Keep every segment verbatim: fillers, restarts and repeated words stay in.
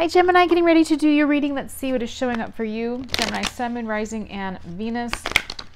Hi Gemini, getting ready to do your reading. Let's see what is showing up for you. Gemini, Sun, Moon, Rising, and Venus.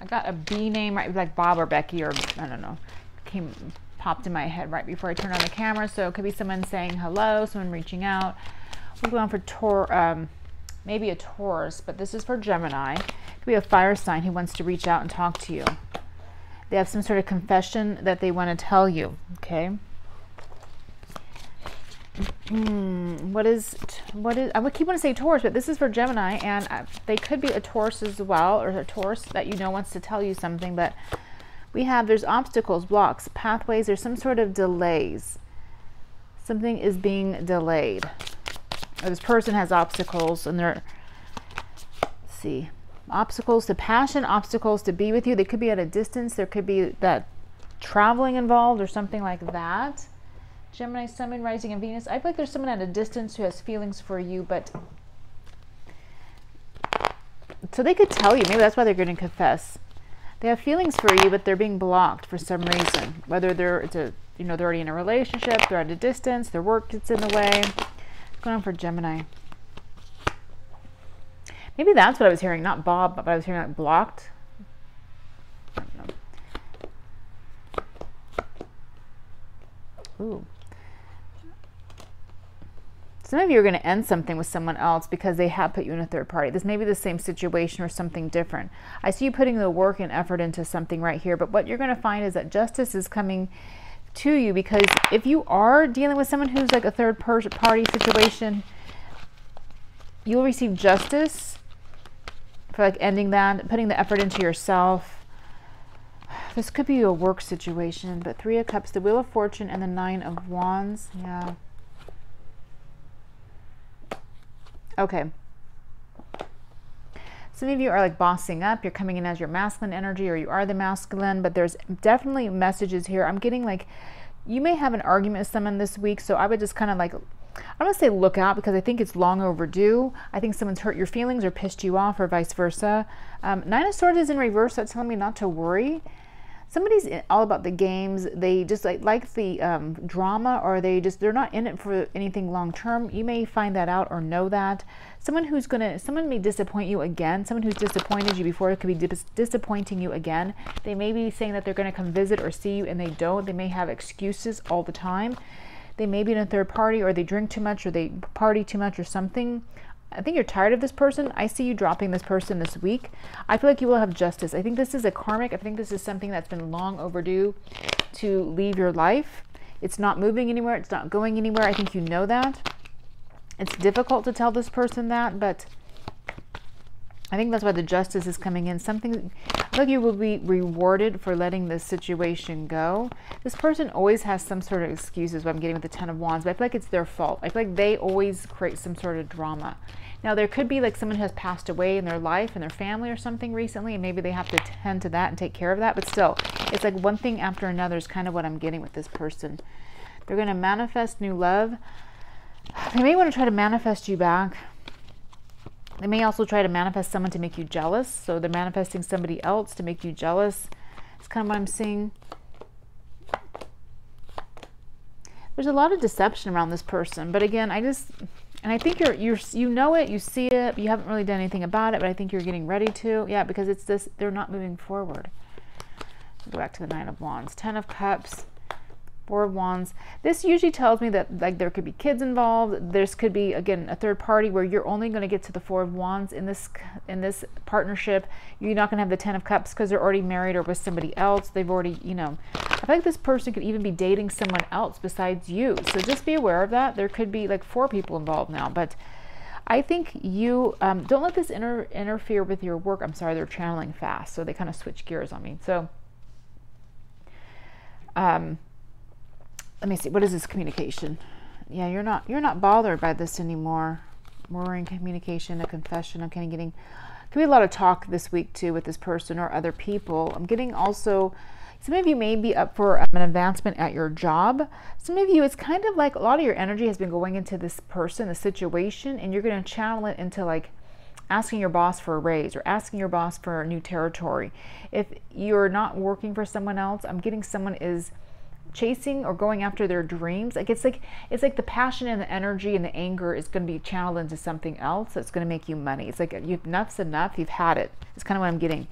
I got a B name, right, like Bob or Becky, or I don't know, came popped in my head right before I turned on the camera. So it could be someone saying hello, someone reaching out. We're going for Taur, um, maybe a Taurus, but this is for Gemini. It could be a fire sign who wants to reach out and talk to you. They have some sort of confession that they want to tell you, okay? Mm, what is, what is, I would keep wanting to say Taurus, but this is for Gemini, and I, they could be a Taurus as well, or a Taurus that you know wants to tell you something, but we have, there's obstacles, blocks, pathways, there's some sort of delays. Something is being delayed. Or this person has obstacles, and they're, let's see, obstacles to passion, obstacles to be with you. They could be at a distance, there could be that traveling involved, or something like that. Gemini, Sun, Moon, Rising, and Venus. I feel like there's someone at a distance who has feelings for you, but... So they could tell you. Maybe that's why they're going to confess. They have feelings for you, but they're being blocked for some reason. Whether they're, it's a, you know, they're already in a relationship, they're at a distance, their work gets in the way. What's going on for Gemini? Maybe that's what I was hearing. Not Bob, but I was hearing like blocked. I don't know. Ooh. Some of you are going to end something with someone else because they have put you in a third party. This may be the same situation or something different. I see you putting the work and effort into something right here, but what you're going to find is that justice is coming to you, because if you are dealing with someone who's like a third party situation, you'll receive justice for like ending that, putting the effort into yourself. This could be a work situation, but Three of Cups, the Wheel of Fortune, and the Nine of Wands. Yeah. Okay. Some of you are like bossing up. You're coming in as your masculine energy, or you are the masculine, but there's definitely messages here. I'm getting like, you may have an argument with someone this week, so I would just kind of like, I don't say look out, because I think it's long overdue. I think someone's hurt your feelings or pissed you off, or vice versa. Um, Nine of Swords is in reverse, so it's telling me not to worry. Somebody's all about the games. They just like, like the um, drama, or they just, they're not in it for anything long term. You may find that out or know that. Someone who's going to, someone may disappoint you again. Someone who's disappointed you before could be dis disappointing you again. They may be saying that they're going to come visit or see you, and they don't. They may have excuses all the time. They may be in a third party, or they drink too much, or they party too much, or something. I think you're tired of this person. I see you dropping this person this week. I feel like you will have justice. I think this is a karmic. I think this is something that's been long overdue to leave your life. It's not moving anywhere. It's not going anywhere. I think you know that. It's difficult to tell this person that, but I think that's why the justice is coming in. Something, look, you will be rewarded for letting this situation go. This person always has some sort of excuses, what I'm getting with the Ten of Wands, but I feel like it's their fault. I feel like they always create some sort of drama. Now, there could be like someone who has passed away in their life and their family or something recently, and maybe they have to tend to that and take care of that, but still, it's like one thing after another is kind of what I'm getting with this person. They're going to manifest new love. They may want to try to manifest you back. They may also try to manifest someone to make you jealous. So they're manifesting somebody else to make you jealous. It's kind of what I'm seeing. There's a lot of deception around this person. But again, I just, and I think you're, you're, you know it, you see it, but you haven't really done anything about it, but I think you're getting ready to. Yeah, because it's this, they're not moving forward. Go back to the Nine of Wands, Ten of Cups, Four of Wands. This usually tells me that like there could be kids involved. This could be, again, a third party where you're only going to get to the Four of Wands in this in this partnership. You're not going to have the Ten of Cups because they're already married or with somebody else. They've already, you know, I feel like this person could even be dating someone else besides you. So just be aware of that. There could be like four people involved now, but I think you um, don't let this inter interfere with your work. I'm sorry, they're channeling fast, so they kind of switch gears on me. So, um. Let me see, what is this communication? Yeah, you're not you're not bothered by this anymore. Worrying, communication, a confession. I'm kind of getting, could be a lot of talk this week too with this person or other people. I'm getting also, some of you may be up for an advancement at your job. Some of you, it's kind of like a lot of your energy has been going into this person, the situation, and you're going to channel it into like asking your boss for a raise or asking your boss for a new territory. If you're not working for someone else, I'm getting someone is chasing or going after their dreams. Like it's like it's like the passion and the energy and the anger is going to be channeled into something else that's going to make you money. It's like you've enough's enough. You've had it. It's kind of what I'm getting.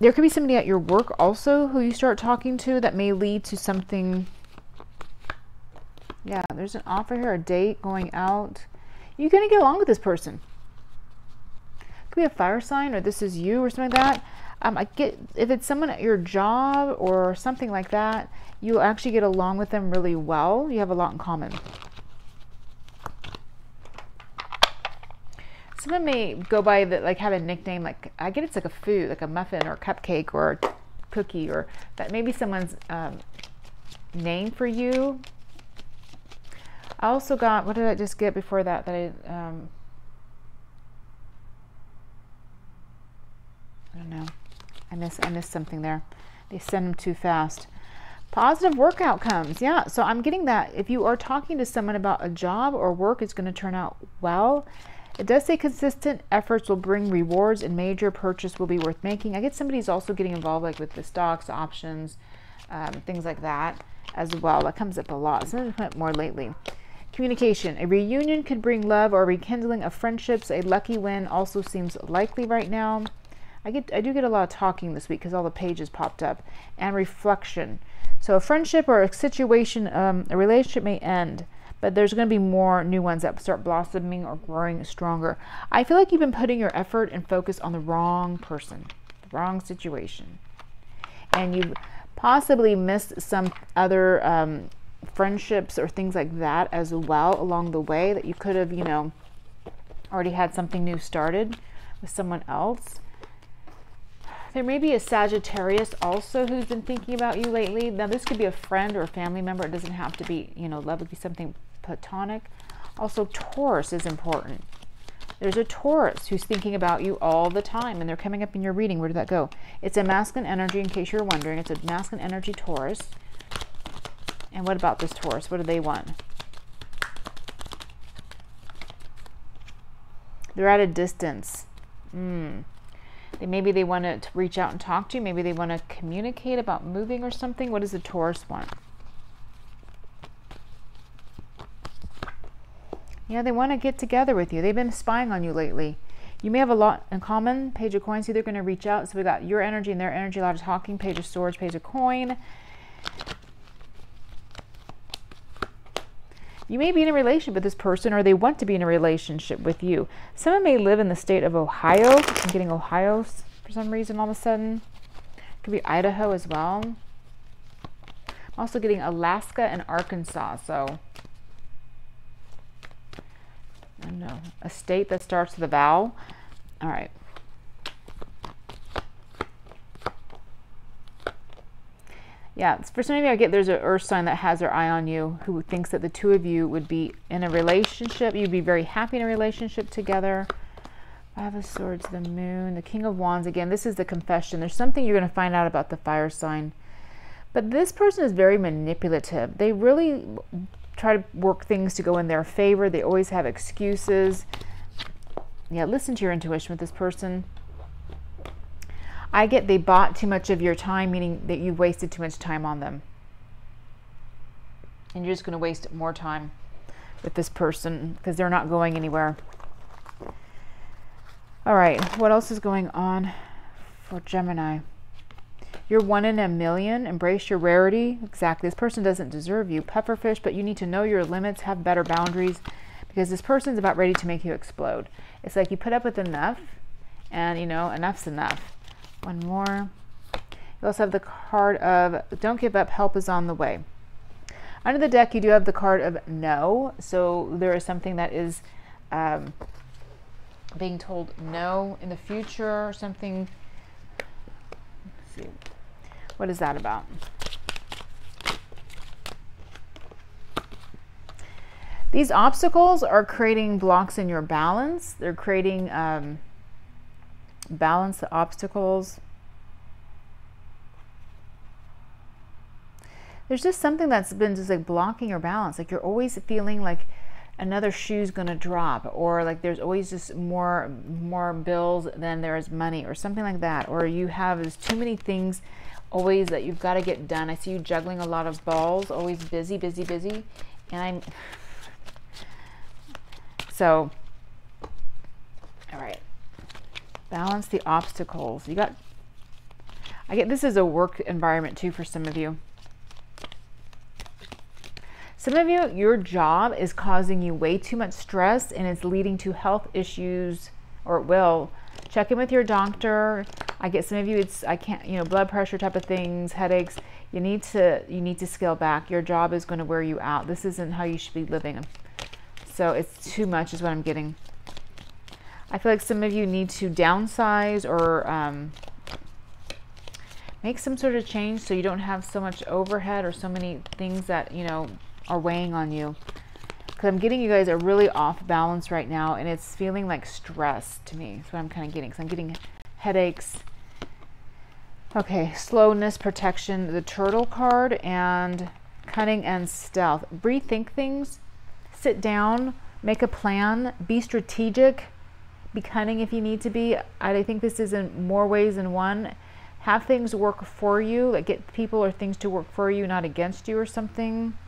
There could be somebody at your work also who you start talking to that may lead to something. Yeah, there's an offer here, a date, going out. You're going to get along with this person. Could be a fire sign, or this is you, or something like that. Um, I get if it's someone at your job or something like that, you'll actually get along with them really well. You have a lot in common. Someone may go by that, like have a nickname, like I get it's like a food, like a muffin or a cupcake or a cookie, or that maybe someone's um, name for you. I also got, what did I just get before that? That I, um, I don't know. I miss, I missed something there. They send them too fast. Positive work outcomes. Yeah. So I'm getting that. If you are talking to someone about a job or work, it's going to turn out well. It does say consistent efforts will bring rewards and major purchase will be worth making. I get somebody's also getting involved like with the stocks, options, um, things like that as well. That comes up a lot. Some of it more lately. Communication. A reunion could bring love or rekindling of friendships. A lucky win also seems likely right now. I get, I do get a lot of talking this week because all the pages popped up. And reflection. So a friendship or a situation, um, a relationship may end. But there's going to be more new ones that start blossoming or growing stronger. I feel like you've been putting your effort and focus on the wrong person, the wrong situation. And you've possibly missed some other um, friendships or things like that as well along the way that you could have, you know, already had something new started with someone else. There may be a Sagittarius also who's been thinking about you lately. Now this could be a friend or a family member. It doesn't have to be, you know, love. It could be something platonic. Also, Taurus is important. There's a Taurus who's thinking about you all the time, and they're coming up in your reading. Where did that go? It's a masculine energy, in case you're wondering. It's a masculine energy Taurus. And what about this Taurus? What do they want? They're at a distance. Hmm. Maybe they want to reach out and talk to you. Maybe they want to communicate about moving or something. What does the Taurus want? Yeah, they want to get together with you. They've been spying on you lately. You may have a lot in common. Page of coins, they're going to reach out. So we got your energy and their energy, a lot of talking. Page of swords, page of coin. You may be in a relationship with this person, or they want to be in a relationship with you. Someone may live in the state of Ohio. I'm getting Ohio for some reason all of a sudden. Could be Idaho as well. I'm also getting Alaska and Arkansas. So, I don't know, a state that starts with a vowel. All right. Yeah, for some of you, I get there's an earth sign that has their eye on you, who thinks that the two of you would be in a relationship. You'd be very happy in a relationship together. Five of swords, the moon, the king of wands. Again, this is the confession. There's something you're going to find out about the fire sign. But this person is very manipulative. They really try to work things to go in their favor. They always have excuses. Yeah, listen to your intuition with this person. I get they bought too much of your time, meaning that you wasted too much time on them. And you're just going to waste more time with this person because they're not going anywhere. All right, what else is going on for Gemini? You're one in a million. Embrace your rarity. Exactly. This person doesn't deserve you. Pufferfish, but you need to know your limits, have better boundaries, because this person's about ready to make you explode. It's like you put up with enough, and, you know, enough's enough. One more. You also have the card of don't give up, help is on the way. Under the deck, you do have the card of no. So there is something that is um, being told no in the future or something. Let's see. What is that about? These obstacles are creating blocks in your balance. They're creating... Um, balance the obstacles. There's just something that's been just like blocking your balance. Like you're always feeling like another shoe's gonna drop, or like there's always just more more bills than there is money, or something like that. Or you have there's too many things always that you've got to get done. I see you juggling a lot of balls, always busy, busy, busy. And I'm, so, all right, balance the obstacles. You got, I get this is a work environment too for some of you. Some of you, your job is causing you way too much stress and it's leading to health issues, or it will. Check in with your doctor. I get some of you, it's, I can't, you know, blood pressure type of things, headaches. You need to, you need to scale back. Your job is going to wear you out. This isn't how you should be living. So it's too much is what I'm getting. I feel like some of you need to downsize or um, make some sort of change so you don't have so much overhead or so many things that, you know, are weighing on you. Because I'm getting you guys are really off balance right now, and it's feeling like stress to me. That's what I'm kind of getting. Because I'm getting headaches. Okay, slowness, protection, the turtle card, and cunning and stealth. Rethink things. Sit down. Make a plan. Be strategic. Be cunning if you need to be. I think this is in more ways than one. Have things work for you. Like get people or things to work for you, not against you or something.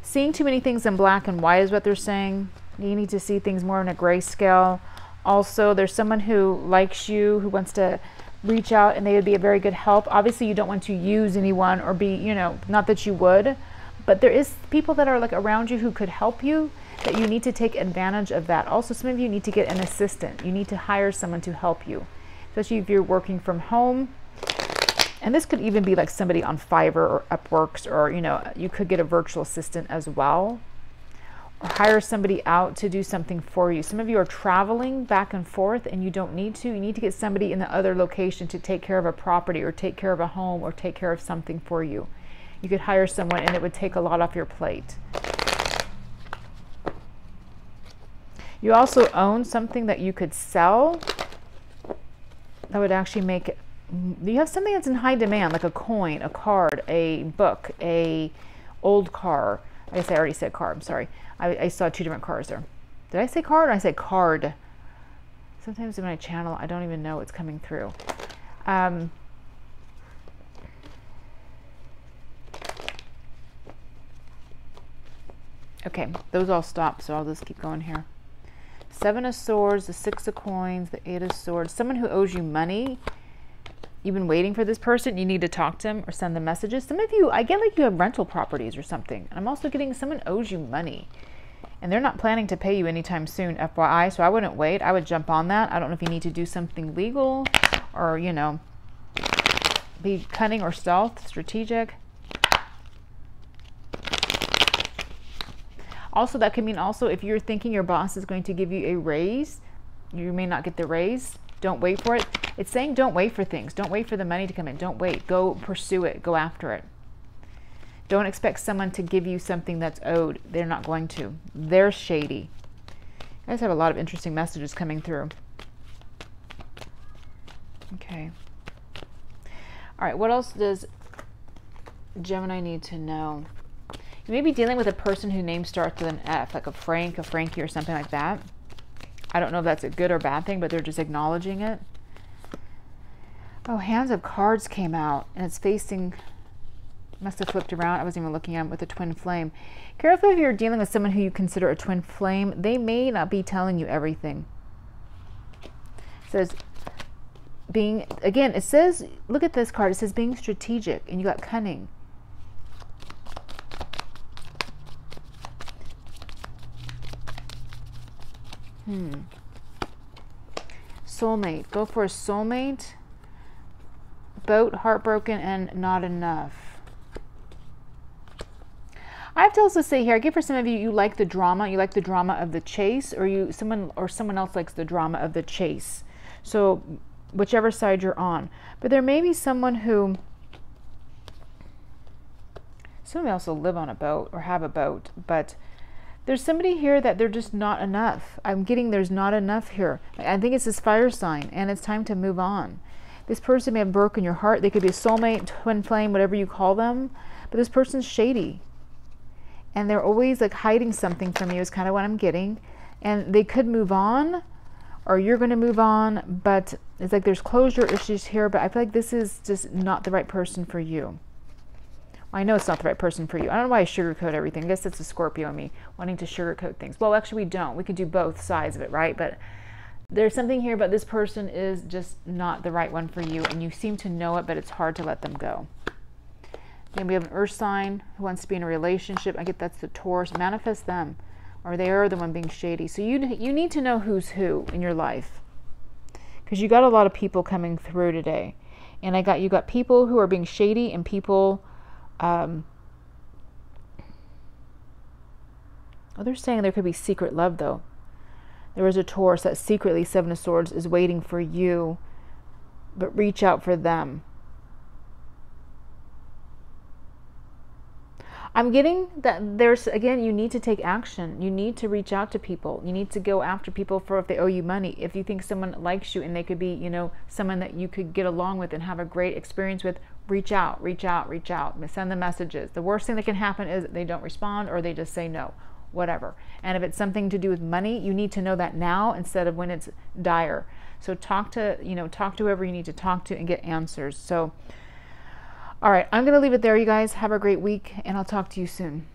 Seeing too many things in black and white is what they're saying. You need to see things more in a grayscale. Also, there's someone who likes you, who wants to reach out, and they would be a very good help. Obviously, you don't want to use anyone or be, you know, not that you would, but there is people that are like around you who could help you, that you need to take advantage of that. Also, some of you need to get an assistant. You need to hire someone to help you, especially if you're working from home. And this could even be like somebody on Fiverr or Upworks, or, you know, you could get a virtual assistant as well. Or hire somebody out to do something for you. Some of you are traveling back and forth and you don't need to. You need to get somebody in the other location to take care of a property or take care of a home or take care of something for you. You could hire someone and it would take a lot off your plate. You also own something that you could sell. That would actually make it, you have something that's in high demand, like a coin, a card, a book, a old car. I guess I already said car, I'm sorry. I, I saw two different cars there. Did I say card or I said card? Sometimes in my channel, I don't even know what's coming through. Um, okay, those all stop, so I'll just keep going here. Seven of Swords, the Six of Coins, the Eight of Swords. Someone who owes you money. You've been waiting for this person. You need to talk to them or send them messages. Some of you, I get like you have rental properties or something. I'm also getting someone owes you money and they're not planning to pay you anytime soon, F Y I. So I wouldn't wait. I would jump on that. I don't know if you need to do something legal or, you know, be cunning or stealth, strategic. Also, that could mean also if you're thinking your boss is going to give you a raise, you may not get the raise. Don't wait for it. It's saying don't wait for things. Don't wait for the money to come in. Don't wait. Go pursue it. Go after it. Don't expect someone to give you something that's owed. They're not going to. They're shady. You guys have a lot of interesting messages coming through. Okay. All right. What else does Gemini need to know? You may be dealing with a person whose name starts with an F, like a Frank, a Frankie, or something like that. I don't know if that's a good or bad thing, but they're just acknowledging it. Oh, Hands of Cards came out, and it's facing, must have flipped around. I wasn't even looking at it with a twin flame. Careful if you're dealing with someone who you consider a twin flame. They may not be telling you everything. It says, being, again, it says, look at this card. It says being strategic, and you got cunning. Hmm. Soulmate. Go for a soulmate. Boat, heartbroken, and not enough. I have to also say here, I get for some of you, you like the drama. You like the drama of the chase, or you someone or someone else likes the drama of the chase. So whichever side you're on. But there may be someone who, somebody else will live on a boat or have a boat, but there's somebody here that they're just not enough. I'm getting there's not enough here. I think it's this fire sign, and it's time to move on. This person may have broken your heart. They could be a soulmate, twin flame, whatever you call them. But this person's shady. And they're always like hiding something from you is kind of what I'm getting. And they could move on, or you're going to move on, but it's like there's closure issues here, but I feel like this is just not the right person for you. I know it's not the right person for you. I don't know why I sugarcoat everything. I guess that's a Scorpio in me, wanting to sugarcoat things. Well, actually, we don't. We could do both sides of it, right? But there's something here about this person is just not the right one for you, and you seem to know it, but it's hard to let them go. Then we have an earth sign who wants to be in a relationship. I get that's the Taurus. Manifest them, or they are the one being shady. So you, you need to know who's who in your life, because you got a lot of people coming through today. And I got you got people who are being shady and people... Um, oh, they're saying there could be secret love, though. There is a Taurus that secretly, Seven of Swords, is waiting for you, but reach out for them. I'm getting that there's, again, you need to take action. You need to reach out to people. You need to go after people for if they owe you money. If you think someone likes you and they could be, you know, someone that you could get along with and have a great experience with, reach out, reach out, reach out. Send them messages. The worst thing that can happen is they don't respond or they just say no, whatever. And if it's something to do with money, you need to know that now instead of when it's dire. So talk to, you know, talk to whoever you need to talk to and get answers. So, all right, I'm going to leave it there, you guys. Have a great week, and I'll talk to you soon.